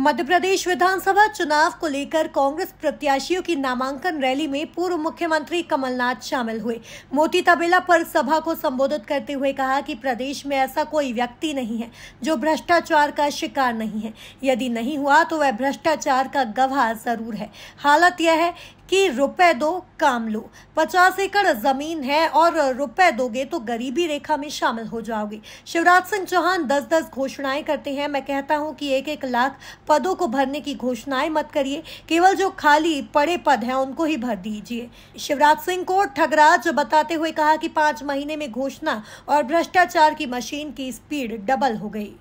मध्य प्रदेश विधानसभा चुनाव को लेकर कांग्रेस प्रत्याशियों की नामांकन रैली में पूर्व मुख्यमंत्री कमलनाथ शामिल हुए। मोती तबेला पर सभा को संबोधित करते हुए कहा कि प्रदेश में ऐसा कोई व्यक्ति नहीं है जो भ्रष्टाचार का शिकार नहीं है। यदि नहीं हुआ तो वह भ्रष्टाचार का गवाह जरूर है। हालत यह है कि रुपए दो काम लो, 50 एकड़ जमीन है और रुपए दोगे तो गरीबी रेखा में शामिल हो जाओगे। शिवराज सिंह चौहान 10-10 घोषणाएं करते हैं। मैं कहता हूं कि 1-1 लाख पदों को भरने की घोषणाएं मत करिए, केवल जो खाली पड़े पद हैं उनको ही भर दीजिए। शिवराज सिंह को ठगराज बताते हुए कहा कि 5 महीने में घोषणा और भ्रष्टाचार की मशीन की स्पीड डबल हो गई।